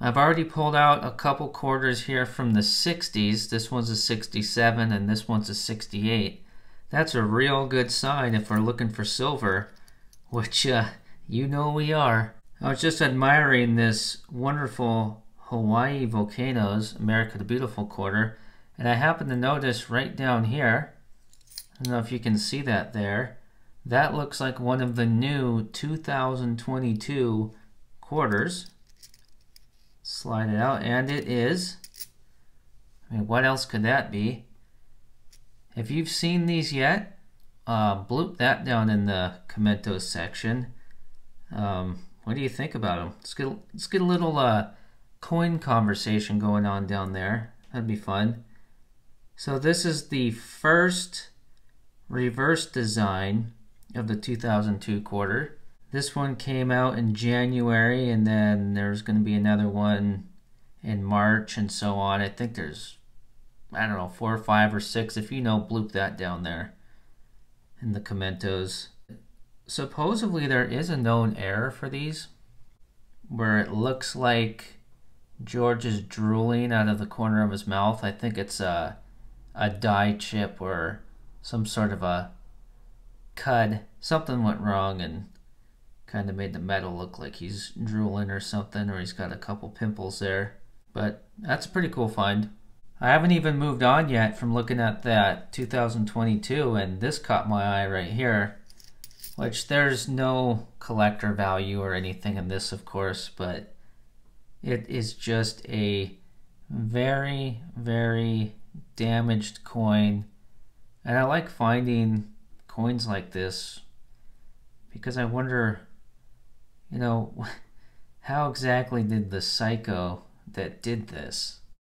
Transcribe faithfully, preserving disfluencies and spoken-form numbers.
I've already pulled out a couple quarters here from the sixties. This one's a sixty-seven and this one's a sixty-eight. That's a real good sign if we're looking for silver, which uh, you know we are. I was just admiring this wonderful Hawaii Volcanoes, America the Beautiful Quarter, and I happened to notice right down here, I don't know if you can see that there, that looks like one of the new two thousand twenty-two quarters. Slide it out, and it is. I mean, what else could that be? If you've seen these yet, uh, bloop that down in the commento section. Um, what do you think about them? Let's get, let's get a little uh, coin conversation going on down there. That'd be fun. So this is the first reverse design of the two thousand two quarter. This one came out in January, and then there's going to be another one in March and so on. I think there's, I don't know, four or five or six. If you know, bloop that down there in the commentos. Supposedly there is a known error for these, where it looks like George is drooling out of the corner of his mouth. I think it's a, a die chip or some sort of a cud. Something went wrong and kind of made the metal look like he's drooling or something, or he's got a couple pimples there. But that's a pretty cool find. I haven't even moved on yet from looking at that two thousand twenty-two, and this caught my eye right here, which there's no collector value or anything in this, of course, but it is just a very, very damaged coin. And I like finding coins like this because I wonder, you know, how exactly did the psycho that did this